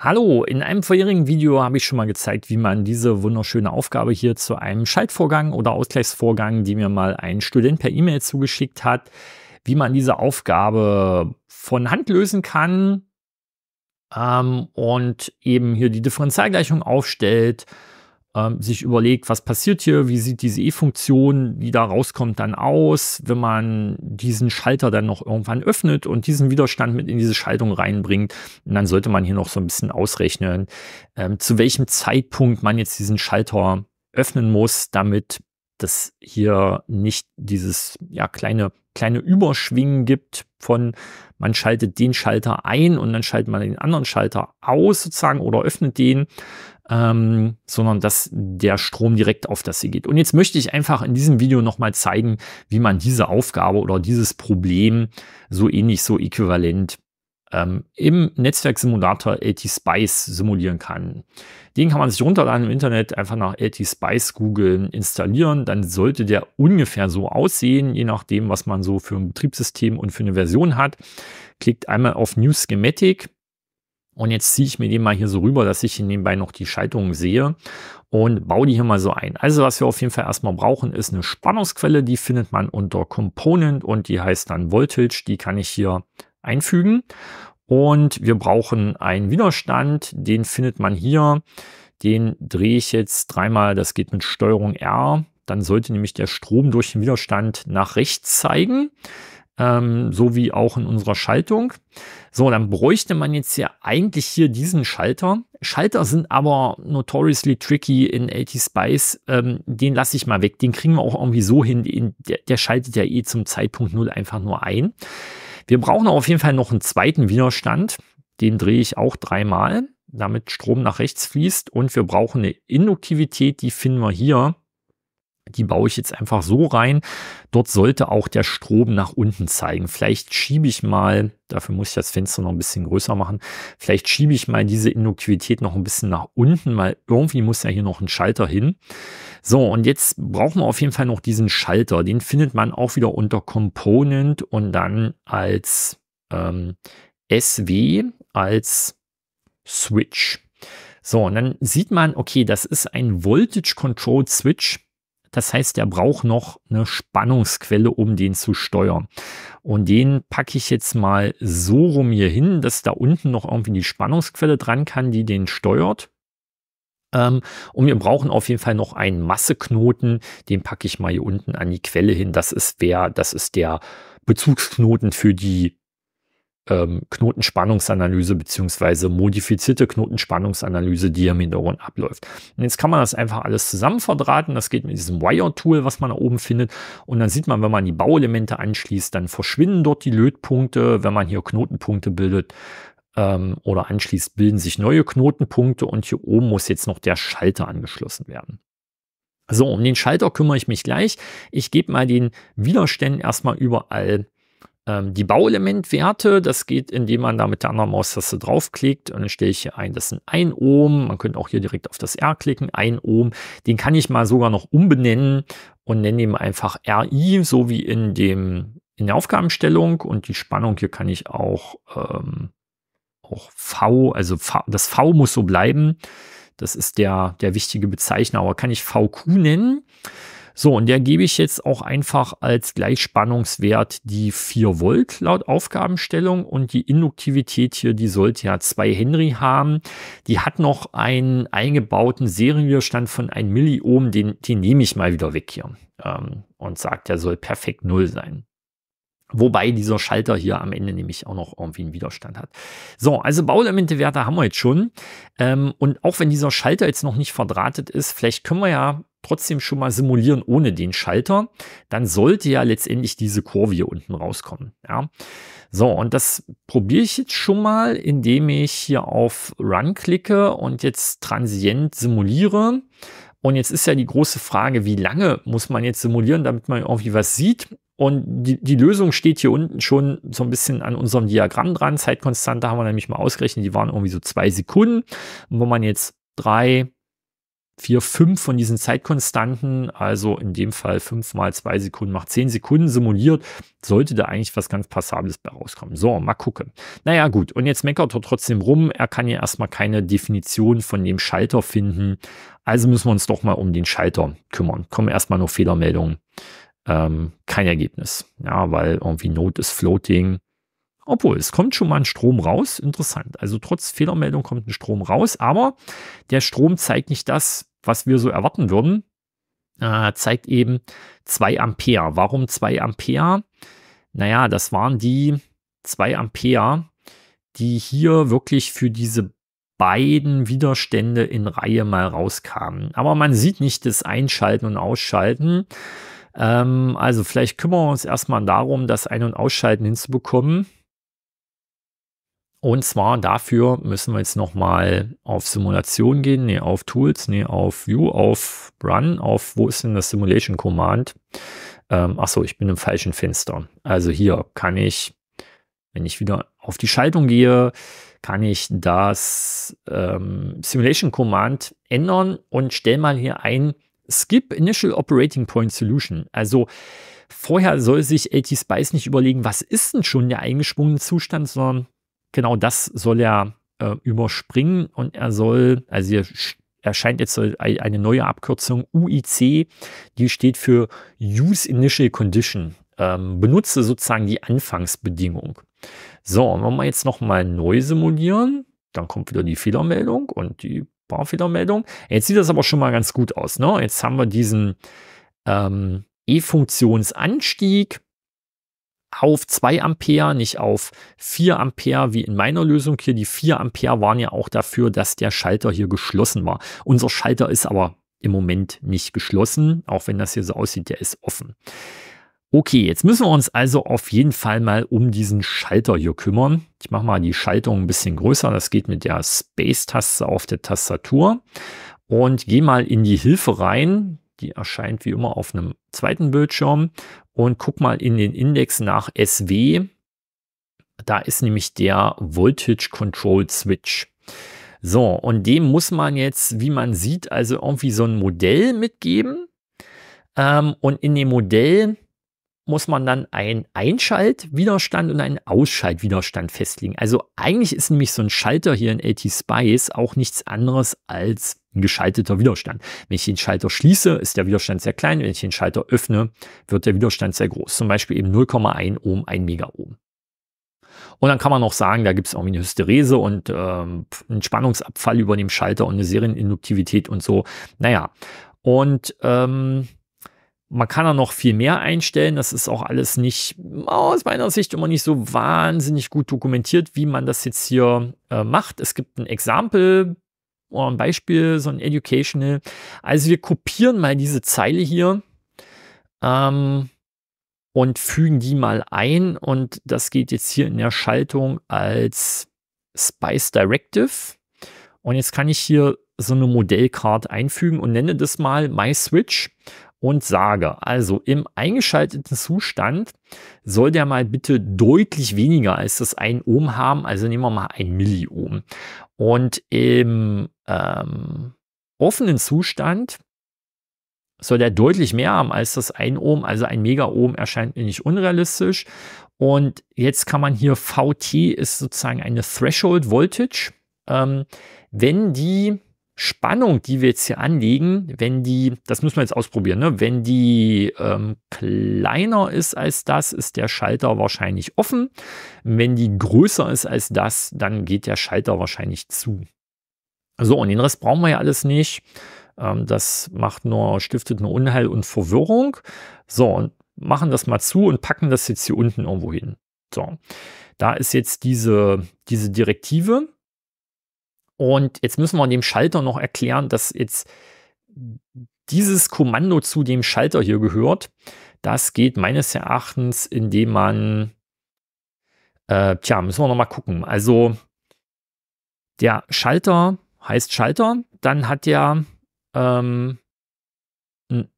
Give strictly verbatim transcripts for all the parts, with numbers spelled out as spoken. Hallo, in einem vorherigen Video habe ich schon mal gezeigt, wie man diese wunderschöne Aufgabe hier zu einem Schaltvorgang oder Ausgleichsvorgang, die mir mal ein Student per E-Mail zugeschickt hat, wie man diese Aufgabe von Hand lösen kann ähm, und eben hier die Differentialgleichung aufstellt, ähm, sich überlegt, was passiert hier, wie sieht diese E-Funktion, die da rauskommt, dann aus, wenn man diesen Schalter dann noch irgendwann öffnet und diesen Widerstand mit in diese Schaltung reinbringt. Und dann sollte man hier noch so ein bisschen ausrechnen, ähm, zu welchem Zeitpunkt man jetzt diesen Schalter öffnen muss, damit dass hier nicht dieses ja, kleine, kleine Überschwingen gibt von, man schaltet den Schalter ein und dann schaltet man den anderen Schalter aus sozusagen oder öffnet den, ähm, sondern dass der Strom direkt auf das hier geht. Und jetzt möchte ich einfach in diesem Video nochmal zeigen, wie man diese Aufgabe oder dieses Problem so ähnlich, so äquivalent Ähm, im Netzwerksimulator LTspice simulieren kann. Den kann man sich runterladen im Internet, einfach nach LTspice googeln, installieren. Dann sollte der ungefähr so aussehen, je nachdem, was man so für ein Betriebssystem und für eine Version hat. Klickt einmal auf New Schematic und jetzt ziehe ich mir den mal hier so rüber, dass ich hier nebenbei noch die Schaltungen sehe und baue die hier mal so ein. Also was wir auf jeden Fall erstmal brauchen, ist eine Spannungsquelle. Die findet man unter Component und die heißt dann Voltage. Die kann ich hier einfügen und wir brauchen einen Widerstand, den findet man hier, den drehe ich jetzt dreimal, das geht mit Steuerung R, dann sollte nämlich der Strom durch den Widerstand nach rechts zeigen, ähm, so wie auch in unserer Schaltung. So, dann bräuchte man jetzt hier eigentlich hier diesen Schalter. Schalter sind aber notoriously tricky in LTspice, ähm, den lasse ich mal weg, den kriegen wir auch irgendwie so hin, der, der schaltet ja eh zum Zeitpunkt null einfach nur ein. Wir brauchen auf jeden Fall noch einen zweiten Widerstand, den drehe ich auch dreimal, damit Strom nach rechts fließt und wir brauchen eine Induktivität, die finden wir hier, die baue ich jetzt einfach so rein, dort sollte auch der Strom nach unten zeigen. Vielleicht schiebe ich mal, dafür muss ich das Fenster noch ein bisschen größer machen, vielleicht schiebe ich mal diese Induktivität noch ein bisschen nach unten, weil irgendwie muss ja hier noch ein Schalter hin. So, und jetzt brauchen wir auf jeden Fall noch diesen Schalter. Den findet man auch wieder unter Component und dann als ähm, S W, als Switch. So, und dann sieht man, okay, das ist ein Voltage-Controlled-Switch. Das heißt, der braucht noch eine Spannungsquelle, um den zu steuern. Und den packe ich jetzt mal so rum hier hin, dass da unten noch irgendwie die Spannungsquelle dran kann, die den steuert. Ähm, und wir brauchen auf jeden Fall noch einen Masseknoten, den packe ich mal hier unten an die Quelle hin. Das ist der, das ist der Bezugsknoten für die ähm, Knotenspannungsanalyse bzw. modifizierte Knotenspannungsanalyse, die hier im Hintergrund abläuft. Und jetzt kann man das einfach alles zusammen verdrahten. Das geht mit diesem Wire-Tool, was man da oben findet. Und dann sieht man, wenn man die Bauelemente anschließt, dann verschwinden dort die Lötpunkte, wenn man hier Knotenpunkte bildet. Oder anschließend bilden sich neue Knotenpunkte und hier oben muss jetzt noch der Schalter angeschlossen werden. So, um den Schalter kümmere ich mich gleich. Ich gebe mal den Widerständen erstmal überall ähm, die Bauelementwerte. Das geht, indem man da mit der anderen Maustaste draufklickt und dann stelle ich hier ein, das sind ein Ohm. Man könnte auch hier direkt auf das R klicken, ein Ohm. Den kann ich mal sogar noch umbenennen und nenne ihn einfach R I, so wie in, dem, in der Aufgabenstellung. Und die Spannung hier kann ich auch... Ähm, Auch V, also V, das V muss so bleiben. Das ist der, der wichtige Bezeichner, aber kann ich V Q nennen. So, und der gebe ich jetzt auch einfach als Gleichspannungswert die vier Volt laut Aufgabenstellung. Und die Induktivität hier, die sollte ja zwei Henry haben. Die hat noch einen eingebauten Serienwiderstand von einem Milliohm. Den, den nehme ich mal wieder weg hier ähm, und sage, der soll perfekt null sein. Wobei dieser Schalter hier am Ende nämlich auch noch irgendwie einen Widerstand hat. So, also Bauelementewerte haben wir jetzt schon. Ähm, und auch wenn dieser Schalter jetzt noch nicht verdrahtet ist, vielleicht können wir ja trotzdem schon mal simulieren ohne den Schalter. Dann sollte ja letztendlich diese Kurve hier unten rauskommen. Ja. So, und das probiere ich jetzt schon mal, indem ich hier auf Run klicke und jetzt transient simuliere. Und jetzt ist ja die große Frage, wie lange muss man jetzt simulieren, damit man irgendwie was sieht. Und die, die Lösung steht hier unten schon so ein bisschen an unserem Diagramm dran. Zeitkonstante haben wir nämlich mal ausgerechnet, die waren irgendwie so zwei Sekunden. Und wenn man jetzt drei, vier, fünf von diesen Zeitkonstanten, also in dem Fall fünf mal zwei Sekunden macht zehn Sekunden simuliert, sollte da eigentlich was ganz Passables bei rauskommen. So, mal gucken. Naja, gut. Und jetzt meckert er trotzdem rum. Er kann ja erstmal keine Definition von dem Schalter finden. Also müssen wir uns doch mal um den Schalter kümmern. Kommen erstmal nur Fehlermeldungen. Ähm, kein Ergebnis. Ja, weil irgendwie Note ist floating. Obwohl, es kommt schon mal ein Strom raus. Interessant. Also trotz Fehlermeldung kommt ein Strom raus. Aber der Strom zeigt nicht das, was wir so erwarten würden, äh, zeigt eben zwei Ampere. Warum zwei Ampere? Naja, das waren die zwei Ampere, die hier wirklich für diese beiden Widerstände in Reihe mal rauskamen. Aber man sieht nicht das Einschalten und Ausschalten. Ähm, also vielleicht kümmern wir uns erstmal darum, das Ein- und Ausschalten hinzubekommen. Und zwar dafür müssen wir jetzt nochmal auf Simulation gehen, ne, auf Tools, ne, auf View, auf Run, auf, wo ist denn das Simulation Command? Ähm, achso, ich bin im falschen Fenster. Also hier kann ich, wenn ich wieder auf die Schaltung gehe, kann ich das ähm, Simulation Command ändern und stelle mal hier ein Skip Initial Operating Point Solution. Also vorher soll sich LTspice nicht überlegen, was ist denn schon der eingesprungene Zustand, sondern genau das soll er äh, überspringen und er soll, also hier erscheint jetzt eine neue Abkürzung, U I C, die steht für Use Initial Condition. Ähm, benutze sozusagen die Anfangsbedingung. So, und wenn wir jetzt nochmal neu simulieren, dann kommt wieder die Fehlermeldung und die Barfehlermeldung. Jetzt sieht das aber schon mal ganz gut aus, ne? Jetzt haben wir diesen ähm, E-Funktionsanstieg auf zwei Ampere, nicht auf vier Ampere wie in meiner Lösung hier. Die vier Ampere waren ja auch dafür, dass der Schalter hier geschlossen war. Unser Schalter ist aber im Moment nicht geschlossen, auch wenn das hier so aussieht, der ist offen. Okay, jetzt müssen wir uns also auf jeden Fall mal um diesen Schalter hier kümmern. Ich mache mal die Schaltung ein bisschen größer. Das geht mit der Space-Taste auf der Tastatur. Und gehe mal in die Hilfe rein. Die erscheint wie immer auf einem zweiten Bildschirm. Und guck mal in den Index nach S W. Da ist nämlich der Voltage Control Switch. So, und dem muss man jetzt, wie man sieht, also irgendwie so ein Modell mitgeben. Ähm, und in dem Modell muss man dann einen Einschaltwiderstand und einen Ausschaltwiderstand festlegen. Also eigentlich ist nämlich so ein Schalter hier in LTspice auch nichts anderes als ein geschalteter Widerstand. Wenn ich den Schalter schließe, ist der Widerstand sehr klein. Wenn ich den Schalter öffne, wird der Widerstand sehr groß. Zum Beispiel eben null Komma eins Ohm, ein Megaohm. Und dann kann man noch sagen, da gibt es irgendwie eine Hysterese und ähm, einen Spannungsabfall über dem Schalter und eine Serieninduktivität und so. Naja, und ähm, man kann da noch viel mehr einstellen. Das ist auch alles nicht, aus meiner Sicht, immer nicht so wahnsinnig gut dokumentiert, wie man das jetzt hier äh, macht. Es gibt ein Exempel oder ein Beispiel, so ein Educational. Also wir kopieren mal diese Zeile hier ähm, und fügen die mal ein. Und das geht jetzt hier in der Schaltung als Spice Directive. Und jetzt kann ich hier so eine Modellkarte einfügen und nenne das mal MySwitch. Und sage, also im eingeschalteten Zustand soll der mal bitte deutlich weniger als das ein Ohm haben. Also nehmen wir mal ein Milliohm. Und im ähm, offenen Zustand soll der deutlich mehr haben als das ein Ohm. Also ein Megaohm erscheint mir nicht unrealistisch. Und jetzt kann man hier, Vt ist sozusagen eine Threshold Voltage. Ähm, wenn die Spannung, die wir jetzt hier anlegen, wenn die, das müssen wir jetzt ausprobieren, ne? Wenn die ähm, kleiner ist als das, ist der Schalter wahrscheinlich offen. Wenn die größer ist als das, dann geht der Schalter wahrscheinlich zu. So, und den Rest brauchen wir ja alles nicht. Ähm, das macht nur, stiftet nur Unheil und Verwirrung. So, und machen das mal zu und packen das jetzt hier unten irgendwo hin. So, da ist jetzt diese, diese Direktive. Und jetzt müssen wir dem Schalter noch erklären, dass jetzt dieses Kommando zu dem Schalter hier gehört. Das geht meines Erachtens, indem man, äh, tja, müssen wir nochmal gucken. Also der Schalter heißt Schalter, dann hat der ähm, einen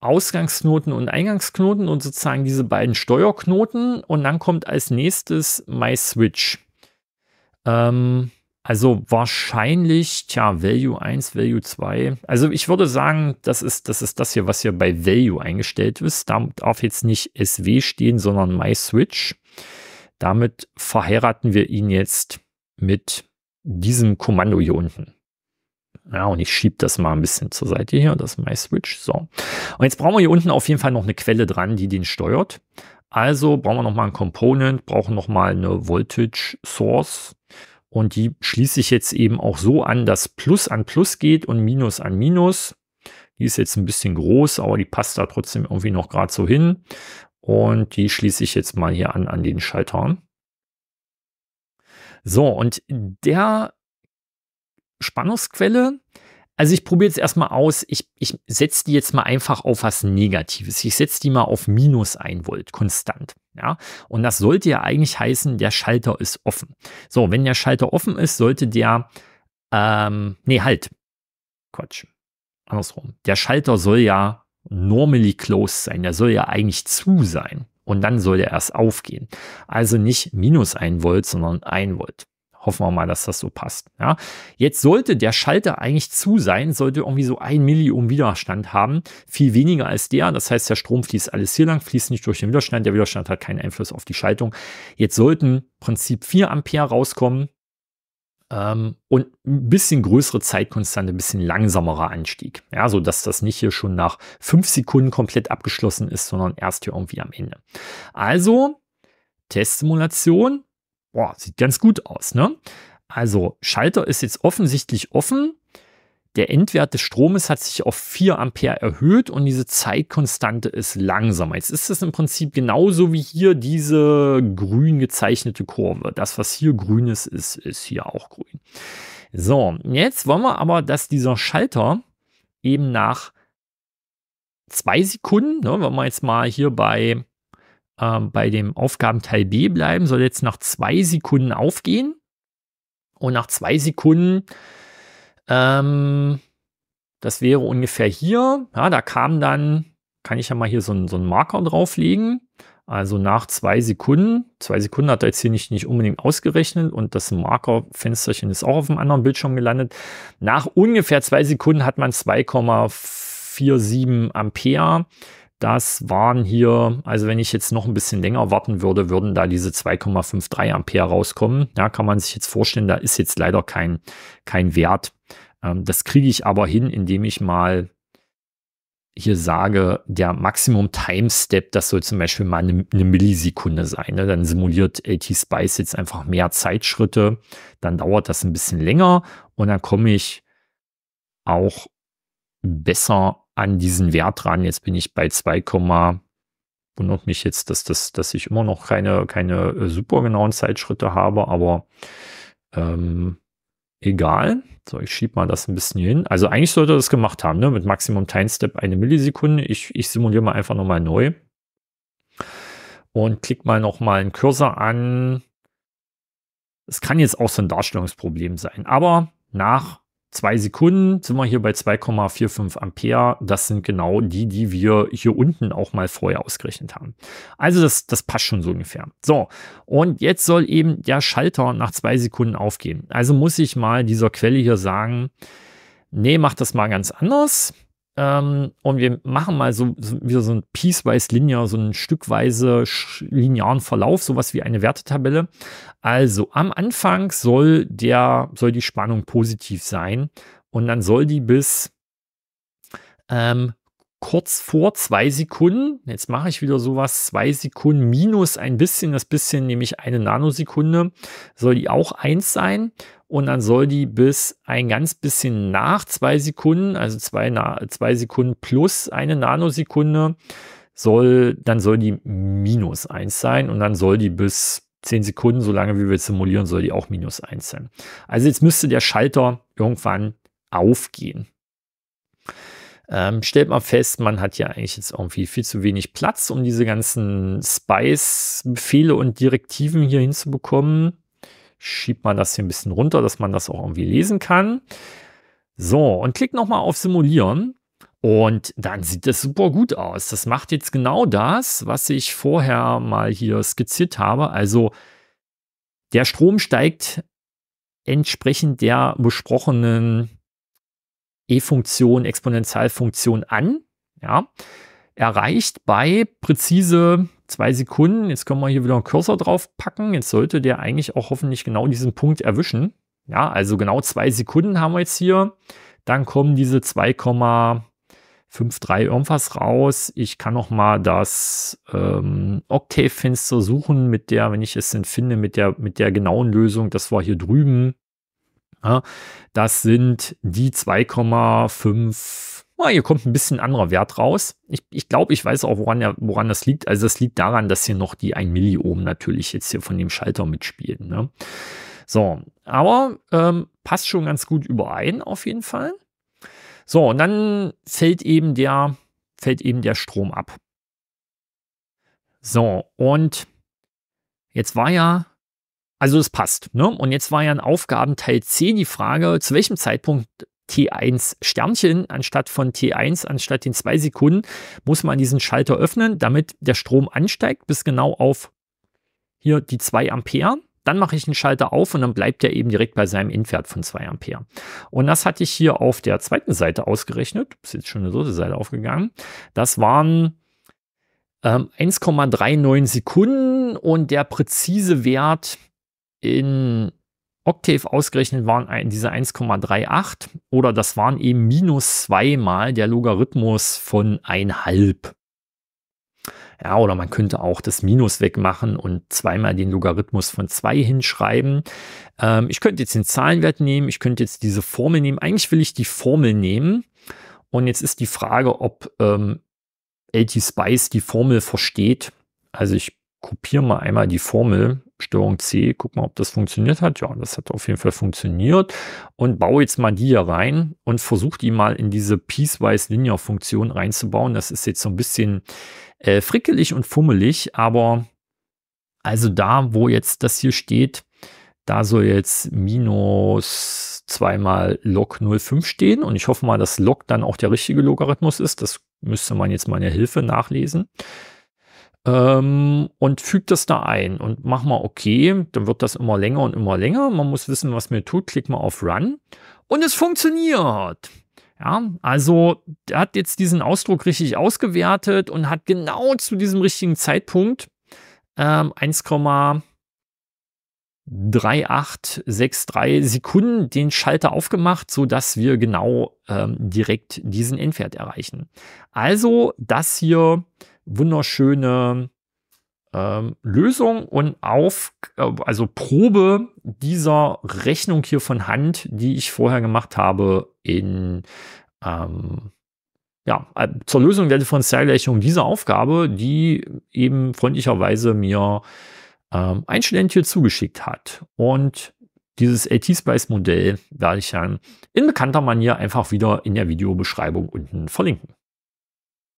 Ausgangsknoten und Eingangsknoten und sozusagen diese beiden Steuerknoten. Und dann kommt als nächstes MySwitch. Ähm, Also wahrscheinlich, tja, Value eins, Value zwei. Also ich würde sagen, das ist, das ist das hier, was hier bei Value eingestellt ist. Da darf jetzt nicht S W stehen, sondern MySwitch. Damit verheiraten wir ihn jetzt mit diesem Kommando hier unten. Ja, und ich schiebe das mal ein bisschen zur Seite hier, das MySwitch. So. Und jetzt brauchen wir hier unten auf jeden Fall noch eine Quelle dran, die den steuert. Also brauchen wir nochmal ein Component, brauchen nochmal eine Voltage Source. Und die schließe ich jetzt eben auch so an, dass Plus an Plus geht und Minus an Minus. Die ist jetzt ein bisschen groß, aber die passt da trotzdem irgendwie noch gerade so hin. Und die schließe ich jetzt mal hier an, an den Schalter. So, und der Spannungsquelle, also ich probiere jetzt erstmal aus, ich, ich setze die jetzt mal einfach auf was Negatives. Ich setze die mal auf minus ein Volt, konstant. Ja, und das sollte ja eigentlich heißen, der Schalter ist offen. So, wenn der Schalter offen ist, sollte der, ähm, nee, halt, Quatsch, andersrum. Der Schalter soll ja normally closed sein, der soll ja eigentlich zu sein und dann soll er erst aufgehen. Also nicht minus ein Volt, sondern ein Volt. Hoffen wir mal, dass das so passt. Ja. Jetzt sollte der Schalter eigentlich zu sein, sollte irgendwie so ein Milliohm Widerstand haben, viel weniger als der. Das heißt, der Strom fließt alles hier lang, fließt nicht durch den Widerstand. Der Widerstand hat keinen Einfluss auf die Schaltung. Jetzt sollten im Prinzip vier Ampere rauskommen ähm, und ein bisschen größere Zeitkonstante, ein bisschen langsamerer Anstieg. Ja, sodass das nicht hier schon nach fünf Sekunden komplett abgeschlossen ist, sondern erst hier irgendwie am Ende. Also, Testsimulation. Boah, sieht ganz gut aus, ne? Also Schalter ist jetzt offensichtlich offen. Der Endwert des Stromes hat sich auf vier Ampere erhöht und diese Zeitkonstante ist langsamer. Jetzt ist das im Prinzip genauso wie hier diese grün gezeichnete Kurve. Das, was hier grün ist, ist, ist hier auch grün. So, jetzt wollen wir aber, dass dieser Schalter eben nach zwei Sekunden, ne, wenn wir jetzt mal hier bei bei dem Aufgabenteil B bleiben, soll jetzt nach zwei Sekunden aufgehen und nach zwei Sekunden, ähm, das wäre ungefähr hier, ja, da kam dann, kann ich ja mal hier so einen, so einen Marker drauflegen, also nach zwei Sekunden, zwei Sekunden hat er jetzt hier nicht, nicht unbedingt ausgerechnet und das Markerfensterchen ist auch auf einem anderen Bildschirm gelandet, nach ungefähr zwei Sekunden hat man zwei Komma vier sieben Ampere. Das waren hier, also wenn ich jetzt noch ein bisschen länger warten würde, würden da diese zwei Komma fünf drei Ampere rauskommen. Da kann man sich jetzt vorstellen, da ist jetzt leider kein, kein Wert. Das kriege ich aber hin, indem ich mal hier sage, der Maximum Time Step, das soll zum Beispiel mal eine, eine Millisekunde sein. Ne? Dann simuliert LTspice jetzt einfach mehr Zeitschritte. Dann dauert das ein bisschen länger und dann komme ich auch besser an diesen Wert ran. Jetzt bin ich bei zwei, wundert mich jetzt, dass, dass, dass ich immer noch keine, keine super genauen Zeitschritte habe, aber ähm, egal. So, ich schiebe mal das ein bisschen hier hin. Also eigentlich sollte das gemacht haben, ne? Mit Maximum Time Step eine Millisekunde. Ich, ich simuliere mal einfach nochmal neu und klicke mal nochmal einen Cursor an. Es kann jetzt auch so ein Darstellungsproblem sein, aber nach zwei Sekunden sind wir hier bei zwei Komma vier fünf Ampere. Das sind genau die, die wir hier unten auch mal vorher ausgerechnet haben. Also das, das passt schon so ungefähr. So, und jetzt soll eben der Schalter nach zwei Sekunden aufgehen. Also muss ich mal dieser Quelle hier sagen, nee, mach das mal ganz anders. Ähm, und wir machen mal so, so wieder so ein piecewise linear, so ein stückweise linearen Verlauf, sowas wie eine Wertetabelle. Also am Anfang soll der, soll die Spannung positiv sein und dann soll die bis ähm, kurz vor zwei Sekunden, jetzt mache ich wieder sowas, zwei Sekunden minus ein bisschen, das bisschen nämlich eine Nanosekunde, soll die auch eins sein. Und dann soll die bis ein ganz bisschen nach zwei Sekunden, also zwei, zwei Sekunden plus eine Nanosekunde, soll, dann soll die minus eins sein. Und dann soll die bis zehn Sekunden, solange wie wir simulieren, soll die auch minus eins sein. Also jetzt müsste der Schalter irgendwann aufgehen. Ähm, stellt mal fest, man hat ja eigentlich jetzt irgendwie viel zu wenig Platz, um diese ganzen Spice-Befehle und Direktiven hier hinzubekommen. Schiebt man das hier ein bisschen runter, dass man das auch irgendwie lesen kann. So, und klickt nochmal auf Simulieren. Und dann sieht das super gut aus. Das macht jetzt genau das, was ich vorher mal hier skizziert habe. Also der Strom steigt entsprechend der besprochenen E-Funktion, Exponentialfunktion an. Ja, erreicht bei präzise zwei Sekunden. Jetzt können wir hier wieder einen Cursor drauf packen. Jetzt sollte der eigentlich auch hoffentlich genau diesen Punkt erwischen. Ja, also genau zwei Sekunden haben wir jetzt hier. Dann kommen diese zwei Komma fünf drei irgendwas raus. Ich kann noch mal das ähm, Octave-Fenster suchen mit der, wenn ich es denn finde, mit der, mit der genauen Lösung. Das war hier drüben. Ja, das sind die zwei Komma fünf. Oh, hier kommt ein bisschen anderer Wert raus. Ich, ich glaube, ich weiß auch, woran, ja, woran das liegt. Also das liegt daran, dass hier noch die ein Milliohm natürlich jetzt hier von dem Schalter mitspielt. Ne? So, aber ähm, passt schon ganz gut überein auf jeden Fall. So, und dann fällt eben der, fällt eben der Strom ab. So, und jetzt war ja, also es passt. Ne? Und jetzt war ja in Aufgabenteil C die Frage, zu welchem Zeitpunkt T eins Sternchen anstatt von T eins, anstatt den zwei Sekunden, muss man diesen Schalter öffnen, damit der Strom ansteigt bis genau auf hier die zwei Ampere. Dann mache ich den Schalter auf und dann bleibt er eben direkt bei seinem Endwert von zwei Ampere. Und das hatte ich hier auf der zweiten Seite ausgerechnet. Ist jetzt schon eine dritte Seite aufgegangen. Das waren ähm, eins Komma neununddreißig Sekunden und der präzise Wert in Octave ausgerechnet waren diese eins Komma acht drei oder das waren eben minus zwei mal der Logarithmus von eins Komma fünf. Ja, oder man könnte auch das Minus wegmachen und zweimal den Logarithmus von zwei hinschreiben. Ähm, ich könnte jetzt den Zahlenwert nehmen, ich könnte jetzt diese Formel nehmen. Eigentlich will ich die Formel nehmen und jetzt ist die Frage, ob ähm, LTspice die Formel versteht. Also ich kopiere mal einmal die Formel, Steuerung C, guck mal, ob das funktioniert hat. Ja, das hat auf jeden Fall funktioniert. Und baue jetzt mal die hier rein und versuche die mal in diese Piecewise-Linear-Funktion reinzubauen. Das ist jetzt so ein bisschen äh, frickelig und fummelig, aber also da, wo jetzt das hier steht, da soll jetzt minus zwei mal log null Komma fünf stehen. Und ich hoffe mal, dass log dann auch der richtige Logarithmus ist. Das müsste man jetzt mal in der Hilfe nachlesen. Und fügt das da ein und mach mal OK, dann wird das immer länger und immer länger. Man muss wissen, was mir tut. Klick mal auf Run und es funktioniert. Ja, also der hat jetzt diesen Ausdruck richtig ausgewertet und hat genau zu diesem richtigen Zeitpunkt ähm, eins Komma acht drei sechs drei Sekunden den Schalter aufgemacht, sodass wir genau ähm, direkt diesen Endwert erreichen. Also das hier wunderschöne ähm, Lösung und auf, äh, also Probe dieser Rechnung hier von Hand, die ich vorher gemacht habe, in, ähm, ja, äh, zur Lösung der Differentialrechnung dieser Aufgabe, die eben freundlicherweise mir ähm, ein Student hier zugeschickt hat. Und dieses LTspice-Modell werde ich dann in bekannter Manier einfach wieder in der Videobeschreibung unten verlinken.